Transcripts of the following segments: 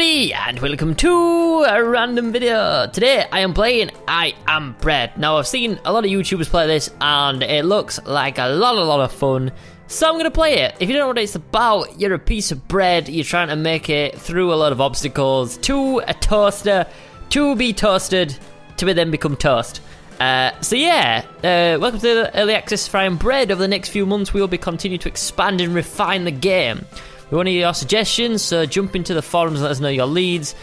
everybody, and welcome to a random video. Today I am playing I Am Bread. Now I've seen a lot of YouTubers play this and it looks like a lot of fun, so I'm gonna play it. If you don't know what it's about, you're a piece of bread, you're trying to make it through a lot of obstacles to a toaster, to be toasted, to then become toast. Welcome to the early access for I Am Bread. Over the next few months we will be continuing to expand and refine the game. We want to hear your suggestions, so jump into the forums and let us know your leads.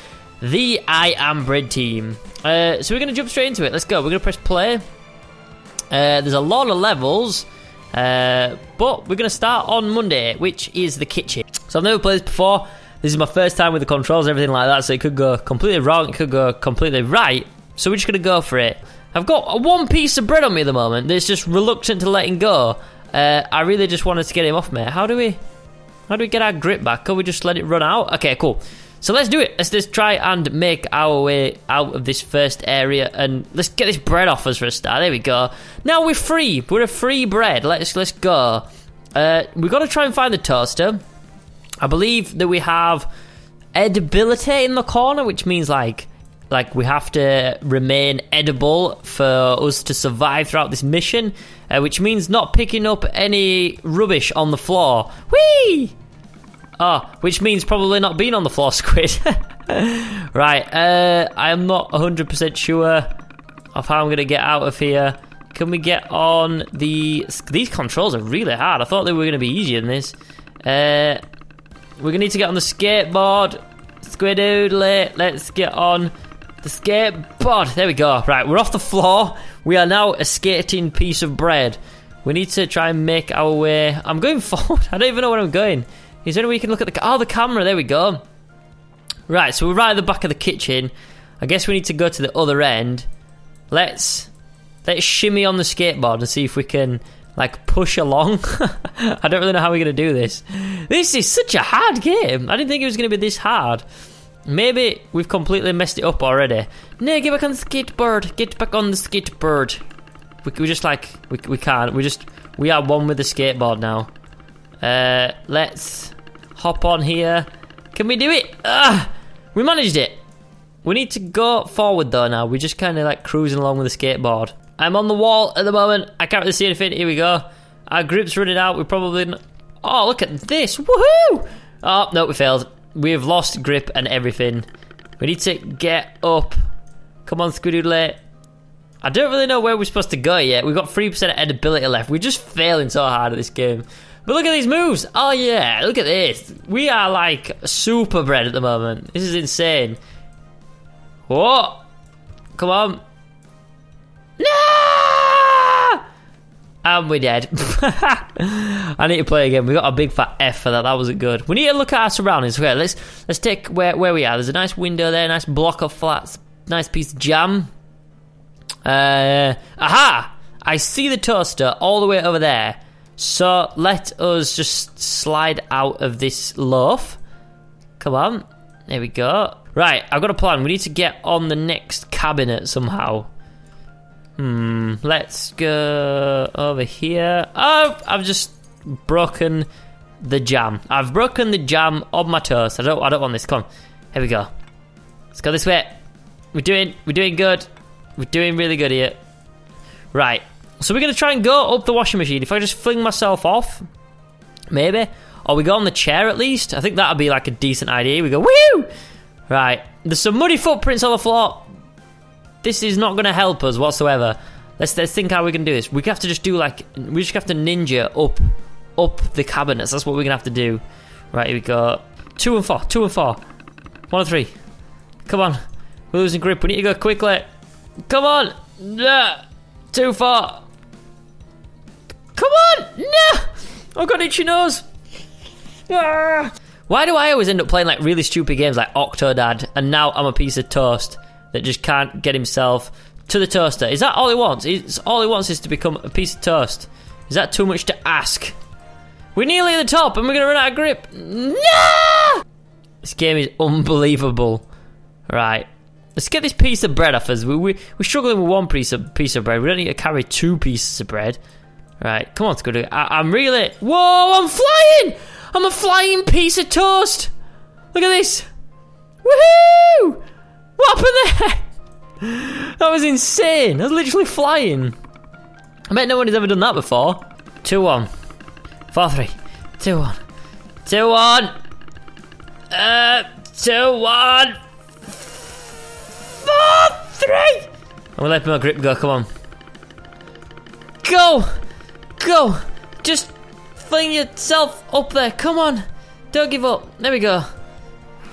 The I Am Bread team. So we're going to jump straight into it. Let's go. We're going to press play. There's a lot of levels, but we're going to start on Monday, which is the kitchen. So I've never played this before. This is my first time with the controls and everything like that, so it could go completely wrong, it could go completely right. So we're just going to go for it. I've got one piece of bread on me at the moment that's just reluctant to letting go. I really just wanted to get him off me. How do we get our grip back? Can we just let it run out? Okay, cool. So let's do it. Let's just try and make our way out of this first area, and let's get this bread off us for a start. There we go. Now we're free. We're a free bread. Let's go. We've got to try and find the toaster. I believe that we have edibility in the corner, which means like we have to remain edible for us to survive throughout this mission, which means not picking up any rubbish on the floor. Whee! Oh, which means probably not being on the floor, squid. Right, I am not 100% sure of how I'm going to get out of here. Can we get on the... These controls are really hard. I thought they were going to be easier than this. We're going to need to get on the skateboard. Squidoodle, let's get on... the skateboard. There we go. Right, we're off the floor. We are now a skating piece of bread. We need to try and make our way. I'm going forward. I don't even know where I'm going. Is there any way you can look at the camera? There we go. Right, so we're right at the back of the kitchen. I guess we need to go to the other end. Let's shimmy on the skateboard and see if we can like push along. I don't really know how we're gonna do this. This is such a hard game. I didn't think it was gonna be this hard. Maybe we've completely messed it up already. No, get back on the skateboard. Get back on the skateboard. We can't. We are one with the skateboard now. Let's hop on here. Can we do it? We managed it. We need to go forward though now. We're just kind of like cruising along with the skateboard. I'm on the wall at the moment. I can't really see anything. Here we go. Our grip's running out. We're probably... Oh, look at this. Woohoo! Oh, no, we failed. We have lost grip and everything. We need to get up. Come on, Squidoodle. I don't really know where we're supposed to go yet. We've got 3% edibility left. We're just failing so hard at this game. But look at these moves. Oh, yeah. Look at this. We are like super bread at the moment. This is insane. Whoa. Come on. No! And we're dead. I need to play again. We got a big fat F for that. That wasn't good. We need to look at our surroundings. Okay, let's take where we are. There's a nice window there, nice block of flats, nice piece of jam. Aha! I see the toaster all the way over there. So let us just slide out of this loaf. Come on. There we go. Right, I've got a plan. We need to get on the next cabinet somehow. Let's go over here. Oh, I've just broken the jam. I've broken the jam on my toast. I don't want this. Come on. Here we go. Let's go this way. We're doing good. We're doing really good here. Right. So we're gonna try and go up the washing machine. If I just fling myself off, maybe. Or we go on the chair at least. I think that would be like a decent idea. We go, woo! Right. There's some muddy footprints on the floor. This is not going to help us whatsoever. Let's think how we can do this. We have to just do like... We just have to ninja up the cabinets. That's what we're going to have to do. Right, here we go. 2 and 4. 2 and 4. 1 and 3. Come on. We're losing grip. We need to go quickly. Come on. Yeah. 2, 4. Come on. No. I've got an itchy nose. Ah. Why do I always end up playing like really stupid games like Octodad and now I'm a piece of toast? That just can't get himself to the toaster. Is that all he wants? All he wants is to become a piece of toast. Is that too much to ask? We're nearly at the top and we're gonna run out of grip. No! This game is unbelievable. Right. Let's get this piece of bread off us. We're struggling with one piece of bread. We don't need to carry 2 pieces of bread. Right, come on, Squidward. I'm really... Whoa, I'm flying! I'm a flying piece of toast! Look at this! Woohoo! What happened there? That was insane. I was literally flying. I bet no one has ever done that before. 2-1. 4-3. 2-1. 2-1. 2-1. 4-3. I'm gonna let my grip go, come on. Go! Go! Just fling yourself up there, come on! Don't give up, there we go.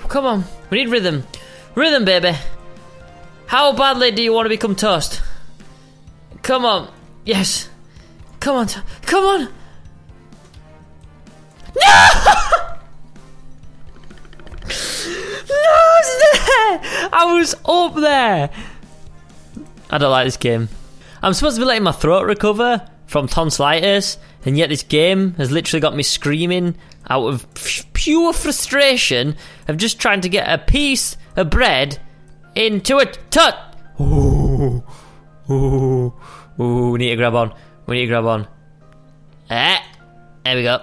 Come on, we need rhythm. Rhythm, baby. How badly do you want to become toast? Come on, yes. Come on, come on! No! No, I was there! I was up there! I don't like this game. I'm supposed to be letting my throat recover from tonsillitis, and yet this game has literally got me screaming out of pure frustration of just trying to get a piece of bread into a tut. Ooh, ooh, ooh, we need to grab on. We need to grab on. Ah, there we go.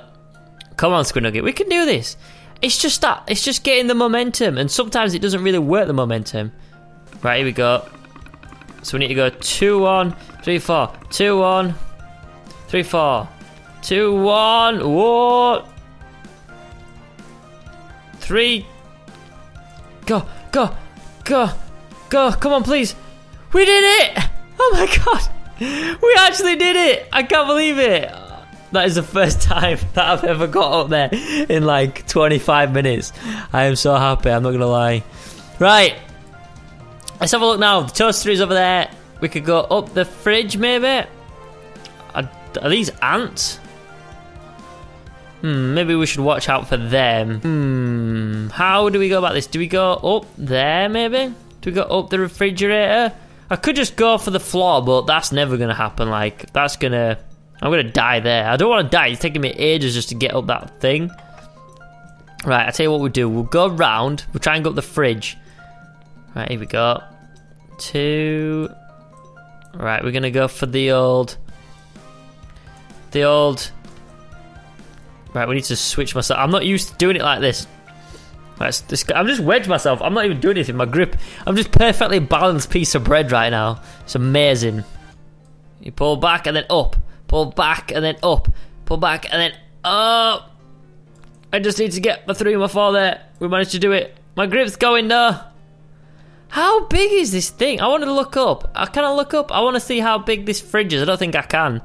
Come on, Squidnugget, we can do this. It's just that. It's just getting the momentum, and sometimes it doesn't really work, the momentum. Right, here we go. So we need to go 2-1, 3-4, 2-1, 3-4, 2-1, whoa, 3, go, go, go, go, come on please, we did it, oh my god, we actually did it, I can't believe it, that is the first time that I've ever got up there in like 25 minutes, I am so happy, I'm not gonna lie, right. Let's have a look now. The toaster is over there. We could go up the fridge, maybe. Are these ants? Hmm, maybe we should watch out for them. Hmm, how do we go about this? Do we go up there, maybe? Do we go up the refrigerator? I could just go for the floor, but that's never gonna happen. Like, that's gonna... I'm gonna die there. I don't wanna die. It's taking me ages just to get up that thing. Right, I'll tell you what we'll do. We'll go round. We'll try and go up the fridge. Right, here we go. 2. Right, we're gonna go for the old. Right, we need to switch myself. I'm not used to doing it like this. Right, I'm just wedged myself. I'm not even doing anything. My grip. I'm just perfectly balanced piece of bread right now. It's amazing. You pull back and then up. Pull back and then up. Pull back and then up. I just need to get my 3 and my 4 there. We managed to do it. My grip's going though. How big is this thing? I want to look up. Can I look up? I want to see how big this fridge is. I don't think I can.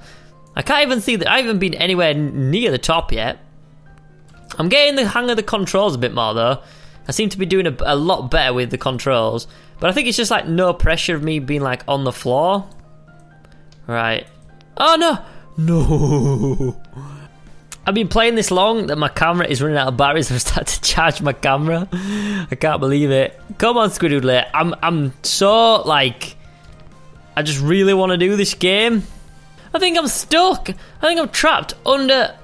I can't even see that. I haven't been anywhere near the top yet. I'm getting the hang of the controls a bit more though. I seem to be doing a lot better with the controls. But I think it's just like no pressure of me being like on the floor. Right. Oh no! No! I've been playing this long that my camera is running out of batteries. I've started to charge my camera. I can't believe it. Come on, Squidoodle. I'm so, like... I just really want to do this game. I think I'm stuck. I think I'm trapped under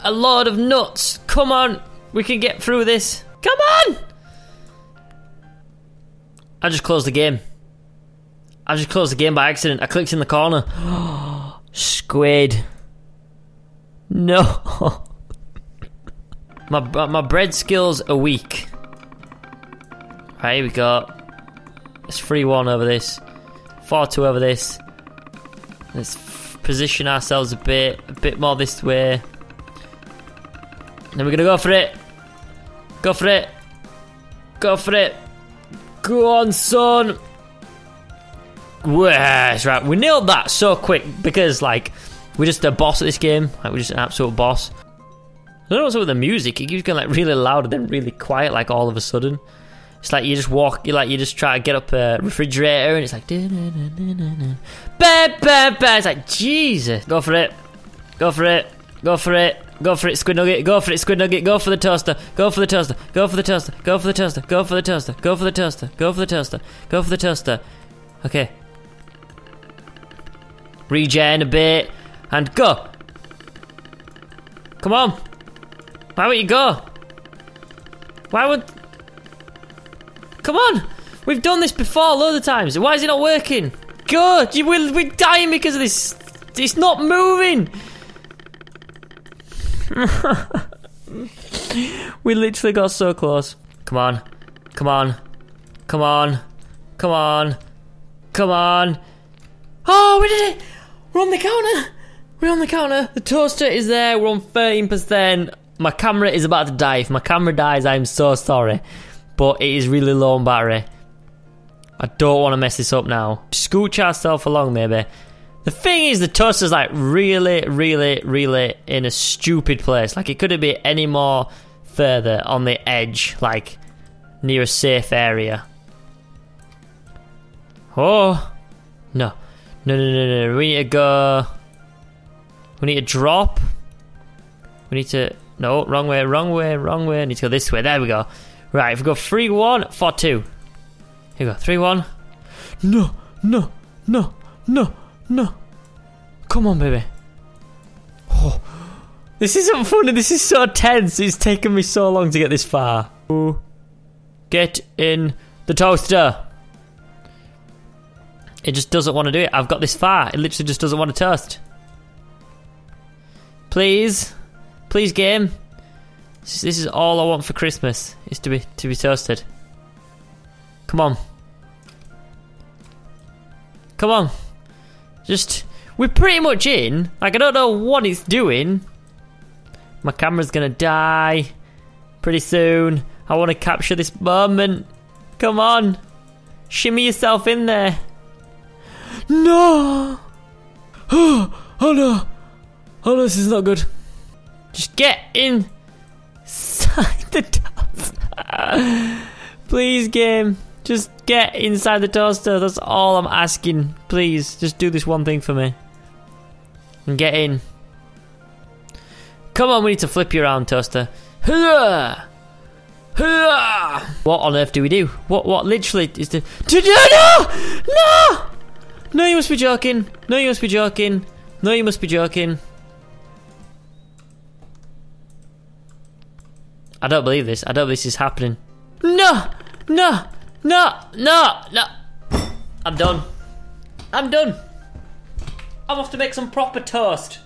a load of nuts. Come on. We can get through this. Come on! I just closed the game. I just closed the game by accident. I clicked in the corner. Squid. No. my bread skills are weak. Right, here we go. It's 3-1 over this. 4-2 over this. Let's position ourselves a bit more this way. Then we're gonna go for it. Go for it. Go for it. Go on, son. Yes, right. We nailed that so quick because, like, we're just a boss at this game. Like, we're just an absolute boss. I don't know what's up with the music. It keeps going like really loud and then really quiet, like all of a sudden. It's like you just walk, you just try to get up a refrigerator and it's like, it's like, Jesus. Go for it. Go for it. Go for it. Go for it, Squid Nugget. Go for it, Squid Nugget. Go for the toaster. Go for the toaster. Go for the toaster. Go for the toaster. Go for the toaster. Go for the toaster. Go for the toaster. Go for the toaster. Okay. Regen a bit. And go! Come on! Why won't you go? Why would... Come on! We've done this before loads of times. Why is it not working? God! We're dying because of this. It's not moving! We literally got so close. Come on. Come on. Come on. Come on. Come on. Oh, we did it! We're on the counter! We're on the counter. The toaster is there. We're on 13%. My camera is about to die. If my camera dies, I'm so sorry. But it is really low on battery. I don't want to mess this up now. Scooch ourselves along, maybe. The thing is, the toaster's like really in a stupid place. Like, it couldn't be any more further on the edge, like near a safe area. Oh, no. No. We need to go. We need to drop. We need to. No, wrong way. I need to go this way. There we go. Right, if we go 3-1, 4-2. Here we go, 3-1. No. Come on, baby. Oh, this isn't funny. This is so tense. It's taken me so long to get this far. Ooh. Get in the toaster. It just doesn't want to do it. I've got this far. It literally just doesn't want to toast. Please. Please, game. This is all I want for Christmas, is to be toasted. Come on. Come on. Just, we're pretty much in. Like, I don't know what it's doing. My camera's gonna die pretty soon. I want to capture this moment. Come on. Shimmy yourself in there. No. Oh no, this is not good. Just get inside the toaster. Please, game. Just get inside the toaster. That's all I'm asking. Please, just do this one thing for me. And get in. Come on, we need to flip you around, toaster. What on earth do we do? What literally is the... No, you must be joking. No, you must be joking. I don't believe this. I don't believe this is happening. No. I'm done. I'm off to make some proper toast.